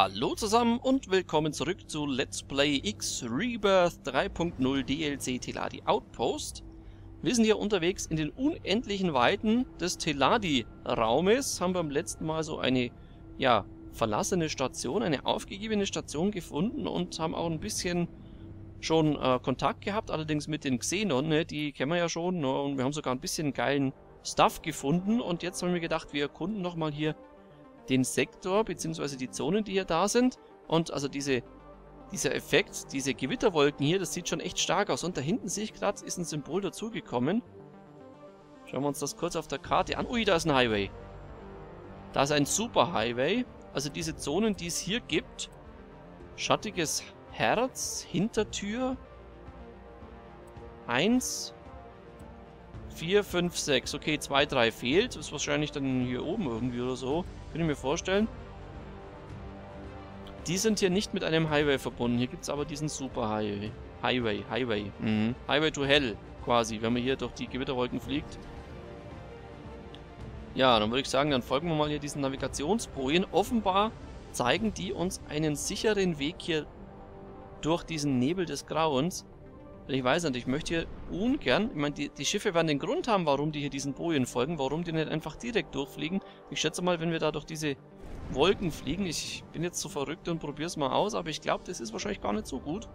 Hallo zusammen und willkommen zurück zu Let's Play X Rebirth 3.0 DLC Teladi Outpost. Wir sind hier unterwegs in den unendlichen Weiten des Teladi-Raumes. Haben beim letzten Mal so eine, ja, verlassene Station, eine aufgegebene Station gefunden und haben auch ein bisschen schon Kontakt gehabt, allerdings mit den Xenon, ne? Die kennen wir ja schon, ne? Und wir haben sogar ein bisschen geilen Stuff gefunden und jetzt haben wir gedacht, wir erkunden nochmal hier den Sektor, beziehungsweise die Zonen, die hier da sind. Und also dieser Effekt, diese Gewitterwolken hier, das sieht schon echt stark aus. Und da hinten sehe ich gerade, ist ein Symbol dazugekommen. Schauen wir uns das kurz auf der Karte an. Ui, da ist ein Highway. Da ist ein Super-Highway. Also diese Zonen, die es hier gibt. Schattiges Herz, Hintertür. 1, 4, 5, 6. Okay, 2, 3 fehlt. Das ist wahrscheinlich dann hier oben irgendwie oder so. Kann ich mir vorstellen. Die sind hier nicht mit einem Highway verbunden. Hier gibt es aber diesen Super Highway. Highway to Hell quasi, wenn man hier durch die Gewitterwolken fliegt. Ja, dann würde ich sagen, dann folgen wir mal hier diesen Navigationsbojen. Offenbar zeigen die uns einen sicheren Weg hier durch diesen Nebel des Grauens. Ich weiß nicht, ich möchte hier ungern, ich meine, die Schiffe werden den Grund haben, warum die hier diesen Bojen folgen, warum die nicht einfach direkt durchfliegen. Ich schätze mal, wenn wir da durch diese Wolken fliegen, ich bin jetzt so verrückt und probiere es mal aus, aber ich glaube, das ist wahrscheinlich gar nicht so gut.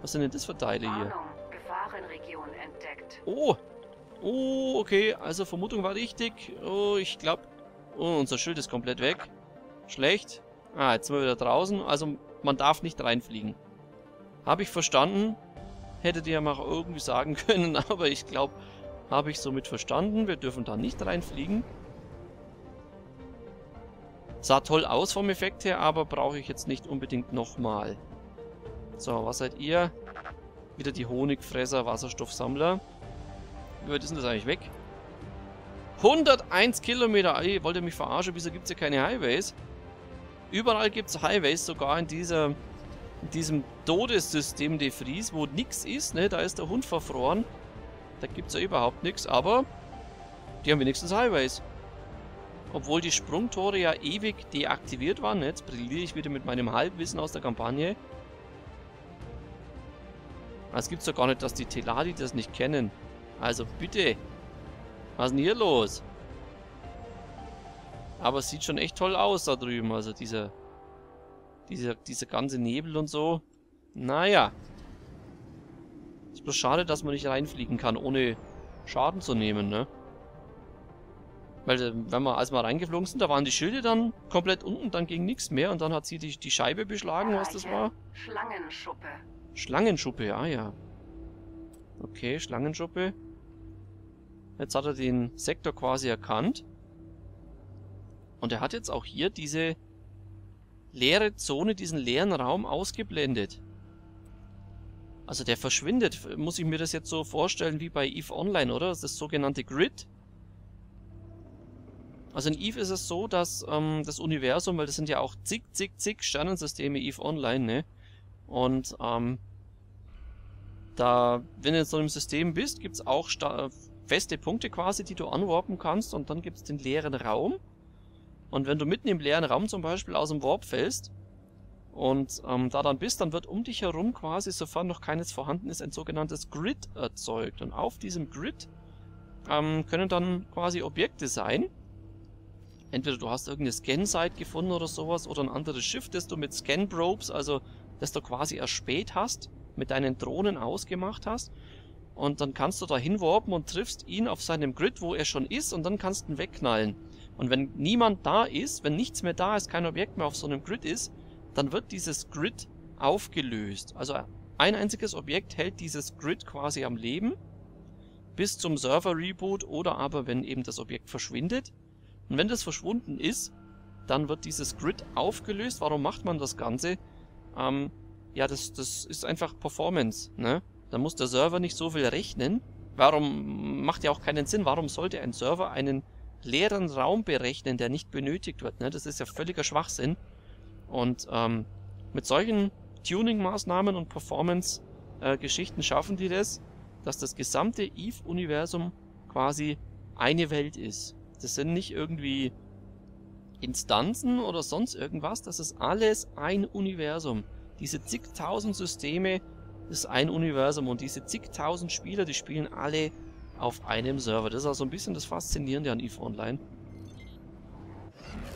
Was sind denn das für Teile hier? Gefahrenregion entdeckt. Oh! Oh, okay, also Vermutung war richtig. Oh, ich glaube... Oh, unser Schild ist komplett weg. Schlecht. Ah, jetzt sind wir wieder draußen, also man darf nicht reinfliegen. Habe ich verstanden. Hättet ihr ja mal irgendwie sagen können, aber ich glaube, habe ich somit verstanden. Wir dürfen da nicht reinfliegen. Sah toll aus vom Effekt her, aber brauche ich jetzt nicht unbedingt nochmal. So, was seid ihr? Wieder die Honigfresser, Wasserstoffsammler. Wie weit ist denn das eigentlich weg? 101 Kilometer! Ey, wollt ihr mich verarschen? Wieso gibt es hier keine Highways? Überall gibt es Highways, sogar in dieser... In diesem Todessystem de Vries, wo nichts ist, ne, da ist der Hund verfroren. Da gibt es ja überhaupt nichts, aber die haben wenigstens Highways. Obwohl die Sprungtore ja ewig deaktiviert waren, ne, jetzt brilliere ich wieder mit meinem Halbwissen aus der Kampagne. Das gibt's doch gar nicht, dass die Teladi das nicht kennen. Also bitte, was ist denn hier los? Aber es sieht schon echt toll aus da drüben, also dieser ganze Nebel und so. Naja. Ist bloß schade, dass man nicht reinfliegen kann, ohne Schaden zu nehmen, ne? Weil, als wir reingeflogen sind, da waren die Schilde dann komplett unten, dann ging nichts mehr und dann hat sie die Scheibe beschlagen, was das war? Schlangenschuppe. Schlangenschuppe, ah ja. Okay, Schlangenschuppe. Jetzt hat er den Sektor quasi erkannt. Und er hat jetzt auch hier diese... leere Zone, diesen leeren Raum ausgeblendet. Also der verschwindet, muss ich mir das jetzt so vorstellen wie bei EVE Online, oder? Das ist das sogenannte Grid. Also in EVE ist es so, dass das Universum, weil das sind ja auch zig Sternensysteme EVE Online, ne? Und da, wenn du in so einem System bist, gibt es auch feste Punkte quasi, die du anwarpen kannst und dann gibt es den leeren Raum. Und wenn du mitten im leeren Raum zum Beispiel aus dem Warp fällst und da dann bist, dann wird um dich herum quasi, sofern noch keines vorhanden ist, ein sogenanntes Grid erzeugt. Und auf diesem Grid können dann quasi Objekte sein. Entweder du hast irgendeine Scan-Site gefunden oder sowas oder ein anderes Schiff, das du mit Scan-Probes, also das du quasi erspäht hast, mit deinen Drohnen ausgemacht hast. Und dann kannst du da hinwarpen und triffst ihn auf seinem Grid, wo er schon ist und dann kannst du ihn wegknallen. Und wenn niemand da ist, wenn nichts mehr da ist, kein Objekt mehr auf so einem Grid ist, dann wird dieses Grid aufgelöst. Also ein einziges Objekt hält dieses Grid quasi am Leben bis zum Server-Reboot oder aber wenn eben das Objekt verschwindet. Und wenn das verschwunden ist, dann wird dieses Grid aufgelöst. Warum macht man das Ganze? Ja, das ist einfach Performance, ne? Da muss der Server nicht so viel rechnen. Warum macht ja auch keinen Sinn? Warum sollte ein Server einen leeren Raum berechnen, der nicht benötigt wird, ne? Das ist ja völliger Schwachsinn. Und mit solchen Tuning-Maßnahmen und Performance-Geschichten schaffen die das, dass das gesamte EVE-Universum quasi eine Welt ist. Das sind nicht irgendwie Instanzen oder sonst irgendwas. Das ist alles ein Universum. Diese zigtausend Systeme, das ist ein Universum. Und diese zigtausend Spieler, die spielen alle auf einem Server. Das ist also ein bisschen das Faszinierende an EVE Online.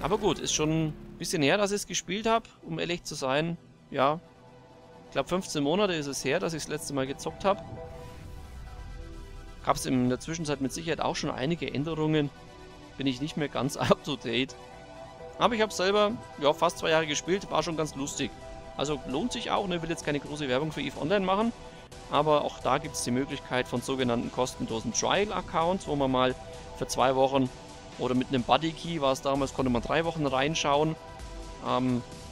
Aber gut, ist schon ein bisschen her, dass ich es gespielt habe, um ehrlich zu sein. Ja, ich glaube 15 Monate ist es her, dass ich das letzte Mal gezockt habe. Gab es in der Zwischenzeit mit Sicherheit auch schon einige Änderungen. Bin ich nicht mehr ganz up to date. Aber ich habe selber ja, fast 2 Jahre gespielt, war schon ganz lustig. Also lohnt sich auch, ne? Will jetzt keine große Werbung für EVE Online machen. Aber auch da gibt es die Möglichkeit von sogenannten kostenlosen Trial-Accounts, wo man mal für 2 Wochen oder mit einem Buddy-Key war es damals, konnte man 3 Wochen reinschauen.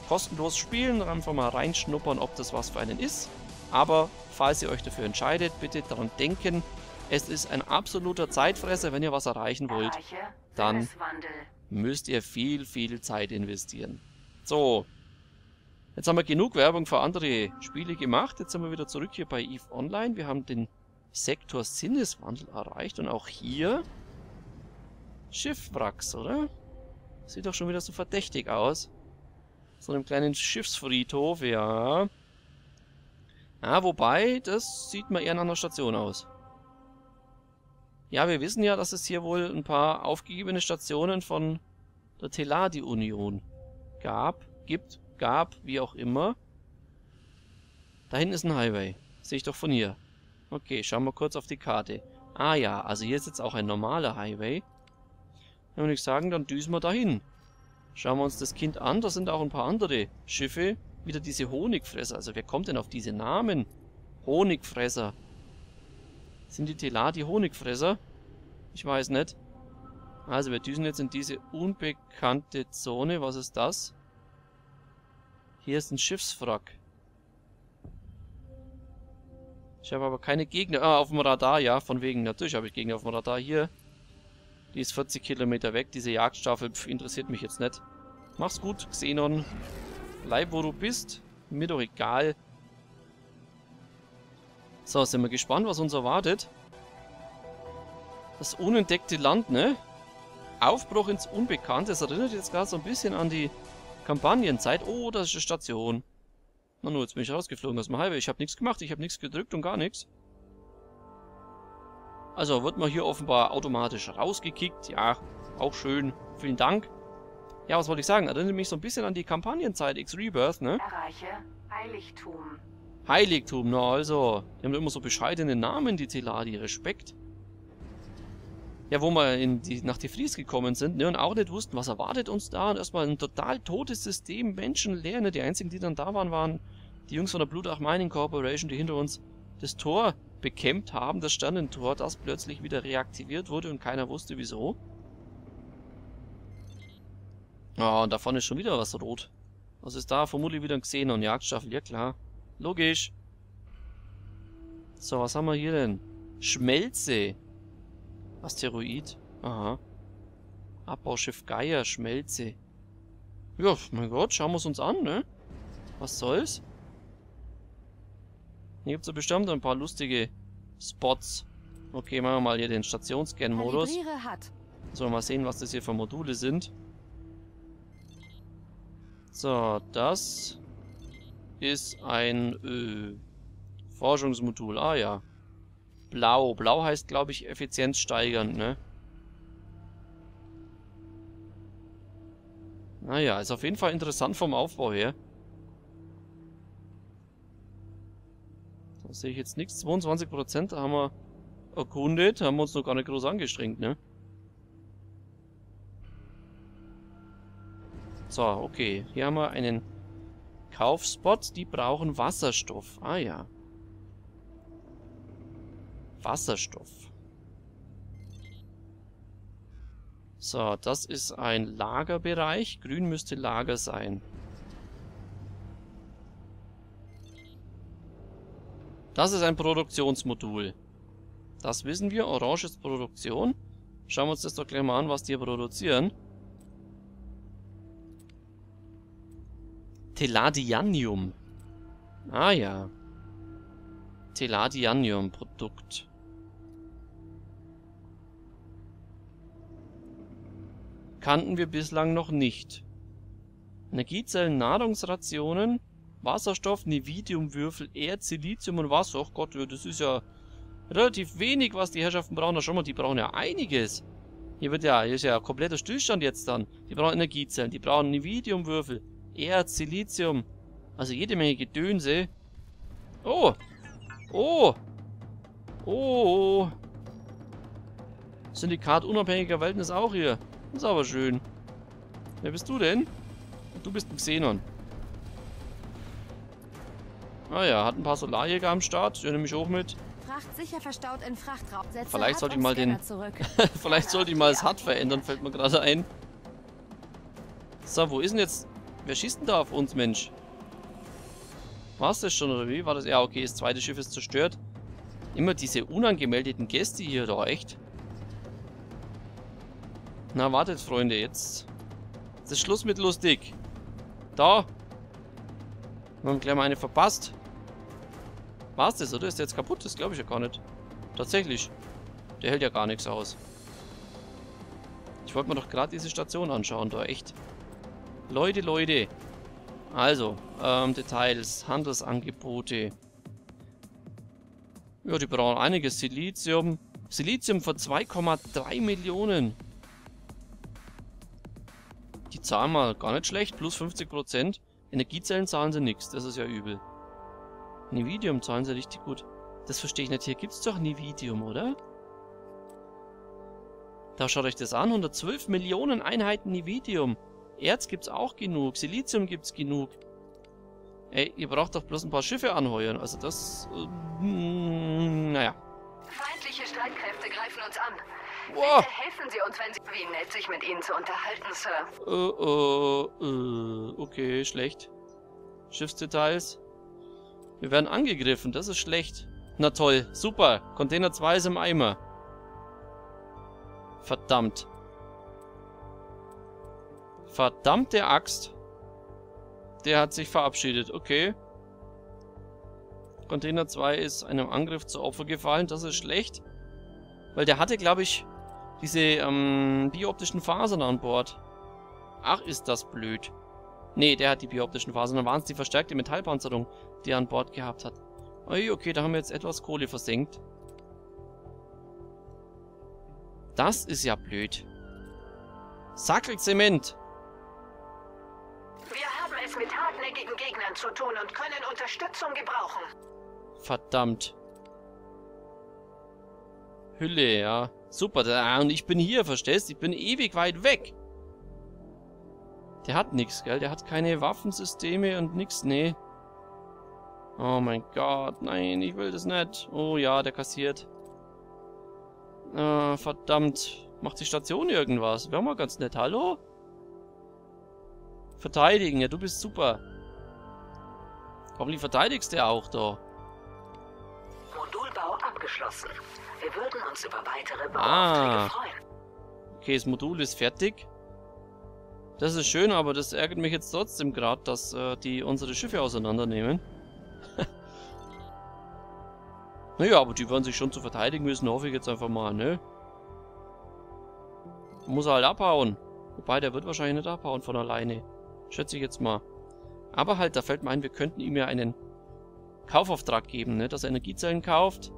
Kostenlos spielen, einfach mal reinschnuppern, ob das was für einen ist. Aber falls ihr euch dafür entscheidet, bitte daran denken, es ist ein absoluter Zeitfresser, wenn ihr was erreichen wollt, dann müsst ihr viel, viel Zeit investieren. So, jetzt haben wir genug Werbung für andere Spiele gemacht. Jetzt sind wir wieder zurück hier bei EVE Online. Wir haben den Sektor Sinneswandel erreicht und auch hier Schiffwracks, oder? Sieht doch schon wieder so verdächtig aus. So einem kleinen Schiffsfriedhof, ja. Ja, wobei, das sieht mal eher nach einer Station aus. Ja, wir wissen ja, dass es hier wohl ein paar aufgegebene Stationen von der Teladi-Union gab, wie auch immer. Da hinten ist ein Highway. Sehe ich doch von hier. Okay, schauen wir kurz auf die Karte. Ah ja, also hier ist jetzt auch ein normaler Highway. Dann würde ich sagen, dann düsen wir dahin. Schauen wir uns das Kind an. Da sind auch ein paar andere Schiffe. Wieder diese Honigfresser. Also wer kommt denn auf diese Namen? Honigfresser. Sind die Teladi Honigfresser? Ich weiß nicht. Also wir düsen jetzt in diese unbekannte Zone. Was ist das? Hier ist ein Schiffswrack. Ich habe aber keine Gegner. Ah, auf dem Radar, ja, von wegen. Natürlich habe ich Gegner auf dem Radar hier. Die ist 40 Kilometer weg. Diese Jagdstaffel interessiert mich jetzt nicht. Mach's gut, Xenon. Bleib, wo du bist. Mir doch egal. So, sind wir gespannt, was uns erwartet. Das unentdeckte Land, ne? Aufbruch ins Unbekannte. Das erinnert jetzt gerade so ein bisschen an die Kampagnenzeit. Oh, das ist eine Station. Na nun, jetzt bin ich rausgeflogen aus dem Highway. Ich habe nichts gemacht, ich habe nichts gedrückt und gar nichts. Also wird man hier offenbar automatisch rausgekickt. Ja, auch schön. Vielen Dank. Ja, was wollte ich sagen? Erinnert mich so ein bisschen an die Kampagnenzeit X Rebirth, ne? Erreiche Heiligtum. Heiligtum, na also. Die haben immer so bescheidene Namen, die Teladi. Respekt. Ja, wo wir nach Tiflis gekommen sind, ne, und auch nicht wussten, was erwartet uns da. Und erstmal ein total totes System, menschenleer, ne. Die einzigen, die dann da waren die Jungs von der Blutach Mining Corporation, die hinter uns das Tor bekämpft haben, das Sternentor, das plötzlich wieder reaktiviert wurde und keiner wusste, wieso. Ah, und davon ist schon wieder was rot. Was ist da? Vermutlich wieder ein Xenon Jagdstaffel, ja klar. Logisch. So, was haben wir hier denn? Schmelze. Asteroid. Aha. Abbauschiff Geier, Schmelze. Ja, mein Gott, schauen wir es uns an, ne? Was soll's? Hier gibt es ja bestimmt ein paar lustige Spots. Okay, machen wir mal hier den Stationsscan-Modus. So, mal sehen, was das hier für Module sind. So, das ist ein Forschungsmodul. Ah ja. Blau. Blau heißt, glaube ich, Effizienz steigern, ne? Naja, ist auf jeden Fall interessant vom Aufbau her. Da sehe ich jetzt nichts. 22% haben wir erkundet. Haben wir uns noch gar nicht groß angestrengt, ne? So, okay. Hier haben wir einen Kaufspot, die brauchen Wasserstoff. Ah ja. Wasserstoff. So, das ist ein Lagerbereich. Grün müsste Lager sein. Das ist ein Produktionsmodul. Das wissen wir. Orange ist Produktion. Schauen wir uns das doch gleich mal an, was die hier produzieren. Teladianium. Ah ja. Teladianium-Produkt. kannten wir bislang noch nicht. Energiezellen, Nahrungsrationen, Wasserstoff, Nividiumwürfel, Erz, Silizium und Wasser. Ach Gott, das ist ja relativ wenig, was die Herrschaften brauchen. Na, schau mal, die brauchen ja einiges. Hier ist ja ein kompletter Stillstand jetzt dann. Die brauchen Energiezellen, die brauchen Nividiumwürfel, Erz, Silizium. Also jede Menge Gedönse. Oh! Oh! Oh! Syndikat unabhängiger Welten ist auch hier. Das ist aber schön. Wer bist du denn? Du bist ein Xenon. Ah ja, hat ein paar Solarjäger am Start. Ich nehme mich auch mit. Fracht sicher verstaut in Frachtraum. Vielleicht sollte ich mal den... Vielleicht sollte ich mal das HUD verändern, fällt mir gerade ein. So, wo ist denn jetzt... Wer schießt denn da auf uns, Mensch? War es das schon, oder wie? War das... Ja, okay, das zweite Schiff ist zerstört. Immer diese unangemeldeten Gäste hier, doch echt. Na, wartet, Freunde, jetzt... Das ist Schluss mit lustig. Da. Wir haben gleich mal eine verpasst. War's das, oder? Ist der jetzt kaputt? Das glaube ich ja gar nicht. Tatsächlich. Der hält ja gar nichts aus. Ich wollte mir doch gerade diese Station anschauen, da echt. Leute, Leute. Also, Details, Handelsangebote. Ja, die brauchen einiges. Silizium. Silizium für 2,3 Millionen. Die zahlen mal gar nicht schlecht, plus 50%. Energiezellen zahlen sie nichts, das ist ja übel. Nividium zahlen sie richtig gut. Das verstehe ich nicht, hier gibt es doch Nividium, oder? Da schaut euch das an, 112 Millionen Einheiten Nividium. Erz gibt es auch genug, Silizium gibt es genug. Ey, ihr braucht doch bloß ein paar Schiffe anheuern, also das... naja. Feindliche Streitkräfte greifen uns an. Wow. Bitte helfen Sie uns, wenn Sie... Wie nett, sich mit Ihnen zu unterhalten, Sir. Okay, schlecht. Schiffsdetails. Wir werden angegriffen, das ist schlecht. Na toll, super. Container 2 ist im Eimer. Verdammt. Verdammt, der Axt. Der hat sich verabschiedet, okay. Container 2 ist einem Angriff zu Opfer gefallen, das ist schlecht. Weil der hatte, glaube ich... Diese biooptischen Fasern an Bord. Ach, ist das blöd. Nee, der hat die biooptischen Fasern. Dann waren es die verstärkte Metallpanzerung, die er an Bord gehabt hat. Ui, okay, da haben wir jetzt etwas Kohle versenkt. Das ist ja blöd. Sackelzement! Wir haben es mit hartnäckigen Gegnern zu tun und können Unterstützung gebrauchen. Verdammt. Hülle, ja. Super, und ich bin hier, verstehst du? Ich bin ewig weit weg. Der hat nichts, gell? Der hat keine Waffensysteme und nichts, nee. Oh mein Gott, nein, ich will das nicht. Oh ja, der kassiert. Verdammt. Macht die Station irgendwas? Wäre mal ganz nett, hallo? Verteidigen, ja, du bist super. Hoffentlich verteidigst du auch da. Modulbau abgeschlossen. Wir würden uns über weitere Bauaufträge freuen. Okay, das Modul ist fertig. Das ist schön, aber das ärgert mich jetzt trotzdem gerade, dass die unsere Schiffe auseinandernehmen. Naja, aber die werden sich schon zu verteidigen müssen, hoffe ich jetzt einfach mal, ne? Muss er halt abhauen. Wobei, der wird wahrscheinlich nicht abhauen von alleine. Schätze ich jetzt mal. Aber halt, da fällt mir ein, wir könnten ihm ja einen Kaufauftrag geben, ne? Dass er Energiezellen kauft.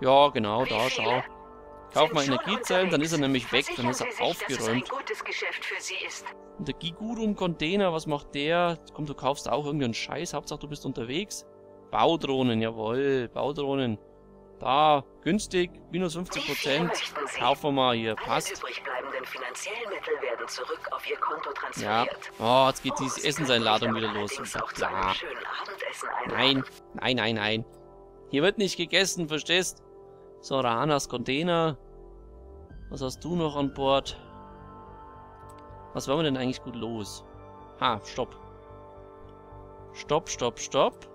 Ja, genau, da, schau. Kauf mal Energiezellen, dann ist er nämlich weg, dann ist er aufgeräumt. Und der Gigurum-Container, was macht der? Komm, du kaufst auch irgendeinen Scheiß, Hauptsache du bist unterwegs. Baudrohnen, jawohl, Baudrohnen. Da, günstig, minus 50%. Kaufen wir mal hier, passt. Ja, oh, jetzt geht diese Essenseinladung wieder los. Ja. Nein, nein, nein, nein. Hier wird nicht gegessen, verstehst? So, Rahanas Container. Was hast du noch an Bord? Was wollen wir denn eigentlich gut los? Ha, stopp. Stopp, stopp, stopp.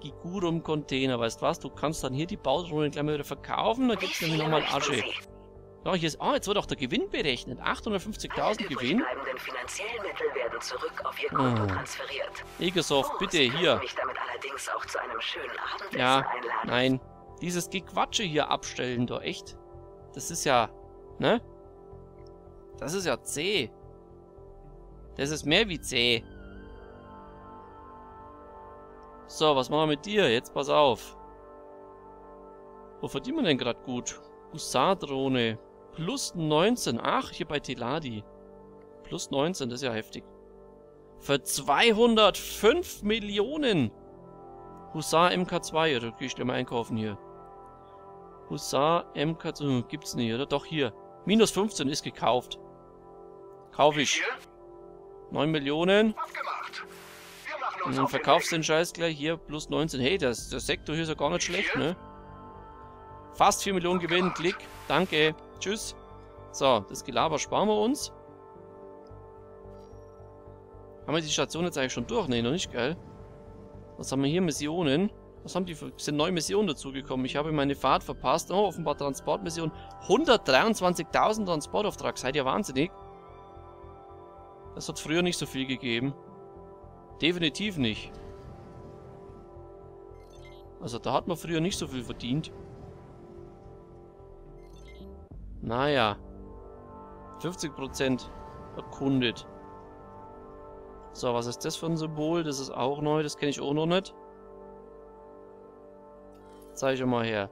Gigurum Container, weißt was? Du kannst dann hier die Baudrohnen gleich mal wieder verkaufen, dann gibt's nämlich nochmal Asche. Ja, hier ist, jetzt wird auch der Gewinn berechnet. 850.000 Gewinn. Egosoft, bitte, hier. Ja, nein. Dieses Gequatsche hier abstellen, doch echt. Das ist ja, ne? Das ist ja C. Das ist mehr wie C. So, was machen wir mit dir? Jetzt pass auf. Wo verdient man denn gerade gut? Husardrohne. Plus 19. Ach, hier bei Teladi. Plus 19, das ist ja heftig. Für 205 Millionen. Husar MK2, oder? Gehe ich dir mal einkaufen hier. Husar MK2, gibt's nicht, oder? Doch, hier. Minus 15 ist gekauft. Kauf ich. 9 Millionen. Und dann verkaufst den Scheiß gleich hier. Plus 19. Hey, der Sektor hier ist ja gar nicht schlecht, ne? Fast 4 Millionen Gewinn. Klick. Danke. Tschüss. So, das Gelaber sparen wir uns. Haben wir die Station jetzt eigentlich schon durch? Ne, noch nicht, geil. Was haben wir hier? Missionen. Was haben die für... Sind neue Missionen dazugekommen. Ich habe meine Fahrt verpasst. Oh, offenbar Transportmission. 123.000 Transportauftrag. Seid ihr wahnsinnig? Das hat früher nicht so viel gegeben. Definitiv nicht. Also da hat man früher nicht so viel verdient. Naja. 50% erkundet. So, was ist das für ein Symbol? Das ist auch neu, das kenne ich auch noch nicht. Zeig ich mal her.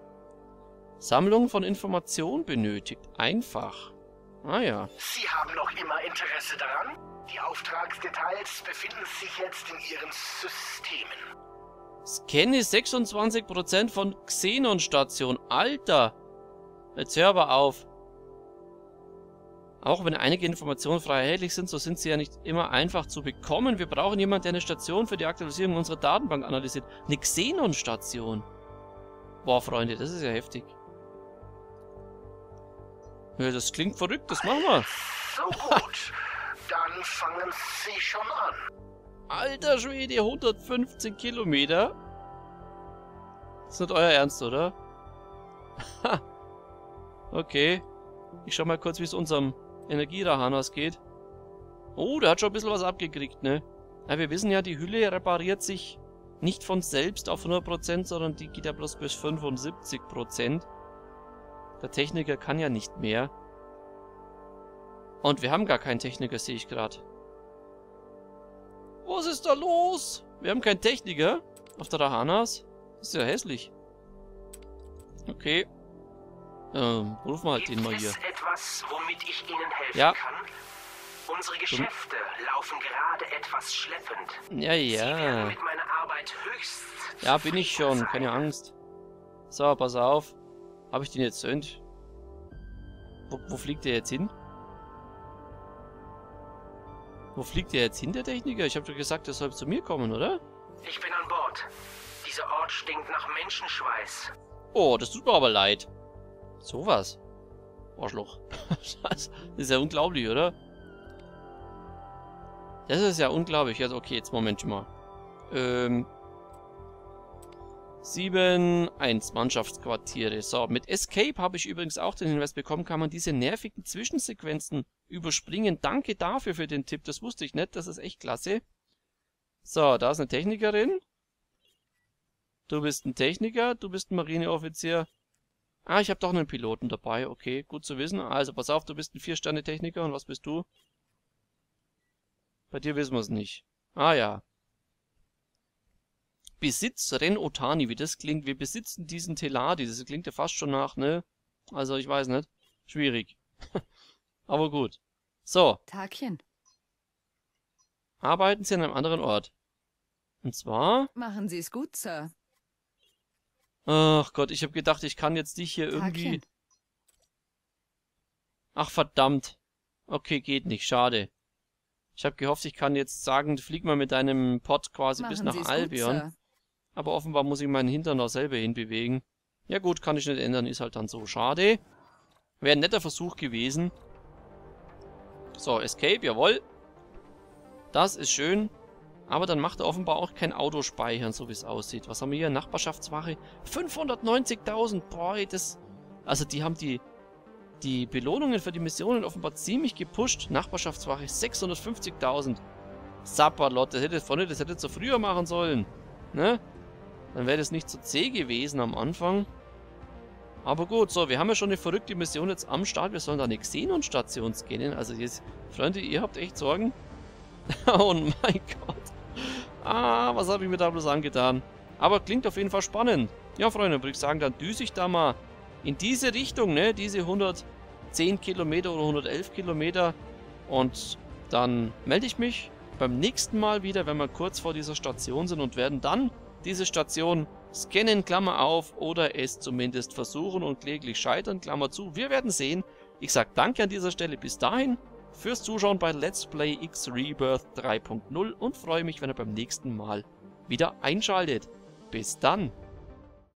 Sammlung von Informationen benötigt. Einfach. Ah ja. Sie haben noch immer Interesse daran? Die Auftragsdetails befinden sich jetzt in Ihren Systemen. Scanne 26% von Xenon-Station. Alter! Jetzt hör aber auf. Auch wenn einige Informationen frei erhältlich sind, so sind sie ja nicht immer einfach zu bekommen. Wir brauchen jemanden, der eine Station für die Aktualisierung unserer Datenbank analysiert. Eine Xenon-Station. Boah, Freunde, das ist ja heftig. Ja, das klingt verrückt, das machen wir. So gut. Dann fangen Sie schon an. Alter Schwede, 115 Kilometer. Das ist nicht euer Ernst, oder? Ha. Okay. Ich schau mal kurz, wie es unserem Energierahanas geht. Oh, der hat schon ein bisschen was abgekriegt, ne? Ja, wir wissen ja, die Hülle repariert sich nicht von selbst auf 100%, sondern die geht ja bloß bis 75%. Der Techniker kann ja nicht mehr. Und wir haben gar keinen Techniker, sehe ich gerade. Was ist da los? Wir haben keinen Techniker auf der Rahanas. Das ist ja hässlich. Okay. Rufen wir halt den mal hier. Gibt es etwas, womit ich Ihnen helfen kann? Unsere Geschäfte laufen gerade etwas schleppend. Ja, ja. Sie werden mit meiner Arbeit höchst zufrieden sein. Ja, bin ich schon. Keine Angst. So, pass auf. Habe ich den jetzt zönt? Wo fliegt der jetzt hin? Wo fliegt der jetzt hin, der Techniker? Ich habe doch gesagt, er soll zu mir kommen, oder? Ich bin an Bord. Dieser Ort stinkt nach Menschenschweiß. Oh, das tut mir aber leid. Sowas. Arschloch. Das ist ja unglaublich, oder? Das ist ja unglaublich. Also, okay, jetzt Moment mal. 7-1 Mannschaftsquartiere. So, mit Escape habe ich übrigens auch den Hinweis bekommen, kann man diese nervigen Zwischensequenzen überspringen. Danke dafür für den Tipp. Das wusste ich nicht. Das ist echt klasse. So, da ist eine Technikerin. Du bist ein Techniker. Du bist ein Marineoffizier. Ah, ich habe doch einen Piloten dabei. Okay, gut zu wissen. Also, pass auf, du bist ein 4-Sterne-Techniker. Und was bist du? Bei dir wissen wir es nicht. Ah ja. Besitz Ren-Otani, wie das klingt. Wir besitzen diesen Teladi. Das klingt ja fast schon nach, ne? Also, ich weiß nicht. Schwierig. Aber gut. So. Tagchen. Arbeiten Sie an einem anderen Ort. Und zwar... Machen Sie es gut, Sir. Ach Gott, ich habe gedacht, ich kann jetzt dich hier irgendwie... Tagchen. Ach, verdammt. Okay, geht nicht. Schade. Ich habe gehofft, ich kann jetzt sagen, flieg mal mit deinem Pod quasi bis nach Albion. Gut, Sir. Aber offenbar muss ich meinen Hintern auch selber hinbewegen. Ja gut, kann ich nicht ändern, ist halt dann so. Schade. Wäre ein netter Versuch gewesen. So, Escape, jawohl. Das ist schön. Aber dann macht er offenbar auch kein Autospeichern, so wie es aussieht. Was haben wir hier? Nachbarschaftswache. 590.000. Boah, das... Also die haben die Belohnungen für die Missionen offenbar ziemlich gepusht. Nachbarschaftswache 650.000. Sapperlot, das hätte so früher machen sollen. Ne? Dann wäre das nicht so zäh gewesen am Anfang. Aber gut, so, wir haben ja schon eine verrückte Mission jetzt am Start. Wir sollen da eine Xenon-Station scannen. Also, jetzt, Freunde, ihr habt echt Sorgen. Oh mein Gott. Ah, was habe ich mir da bloß angetan? Aber klingt auf jeden Fall spannend. Ja, Freunde, würde ich sagen, dann düse ich da mal in diese Richtung, ne? Diese 110 Kilometer oder 111 Kilometer. Und dann melde ich mich beim nächsten Mal wieder, wenn wir kurz vor dieser Station sind und werden dann diese Station scannen, Klammer auf, oder es zumindest versuchen und kläglich scheitern, Klammer zu. Wir werden sehen. Ich sage danke an dieser Stelle bis dahin fürs Zuschauen bei Let's Play X Rebirth 3.0 und freue mich, wenn ihr beim nächsten Mal wieder einschaltet. Bis dann!